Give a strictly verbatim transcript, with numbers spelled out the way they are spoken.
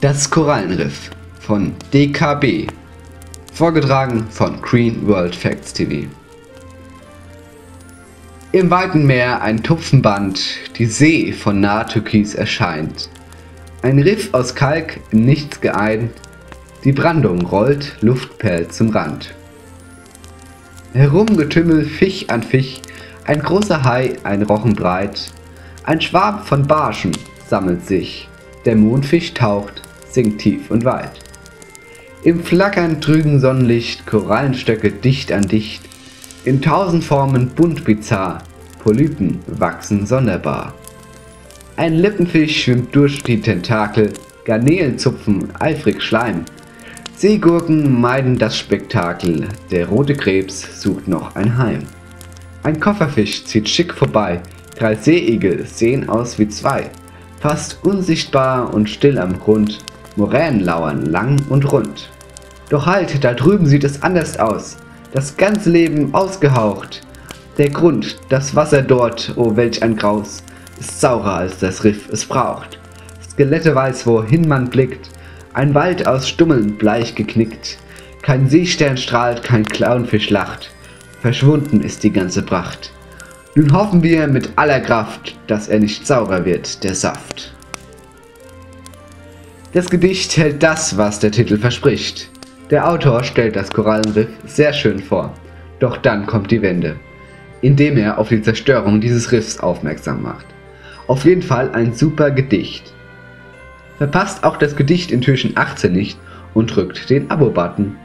Das Korallenriff von D K B, vorgetragen von Green World Facts T V. Im weiten Meer ein Tupfenband, die See von Nahtürkis erscheint. Ein Riff aus Kalk, im Nichts geeint, die Brandung rollt, Luftperl zum Rand. Herumgetümmel, Fisch an Fisch, ein großer Hai, ein Rochen breit, ein Schwarm von Barschen sammelt sich, der Mondfisch taucht, sinkt tief und weit. Im flackernd trüben Sonnenlicht, Korallenstöcke dicht an dicht, in tausend Formen bunt bizarr, Polypen wachsen sonderbar. Ein Lippenfisch schwimmt durch die Tentakel, Garnelen zupfen eifrig Schleim, Seegurken meiden das Spektakel, der rote Krebs sucht noch ein Heim. Ein Kofferfisch zieht schick vorbei, drei Seeigel sehen aus wie zwei, fast unsichtbar und still am Grund, Moränen lauern lang und rund. Doch halt, da drüben sieht es anders aus, das ganze Leben ausgehaucht. Der Grund, das Wasser dort, oh welch ein Graus, ist saurer als das Riff es braucht. Skelette weiß, wohin man blickt, ein Wald aus Stummeln bleich geknickt. Kein Seestern strahlt, kein Clownfisch lacht, verschwunden ist die ganze Pracht. Nun hoffen wir mit aller Kraft, dass er nicht saurer wird, der Saft. Das Gedicht hält das, was der Titel verspricht. Der Autor stellt das Korallenriff sehr schön vor, doch dann kommt die Wende, indem er auf die Zerstörung dieses Riffs aufmerksam macht. Auf jeden Fall ein super Gedicht. Verpasst auch das Gedicht in Türchen achtzehn nicht und drückt den Abo-Button.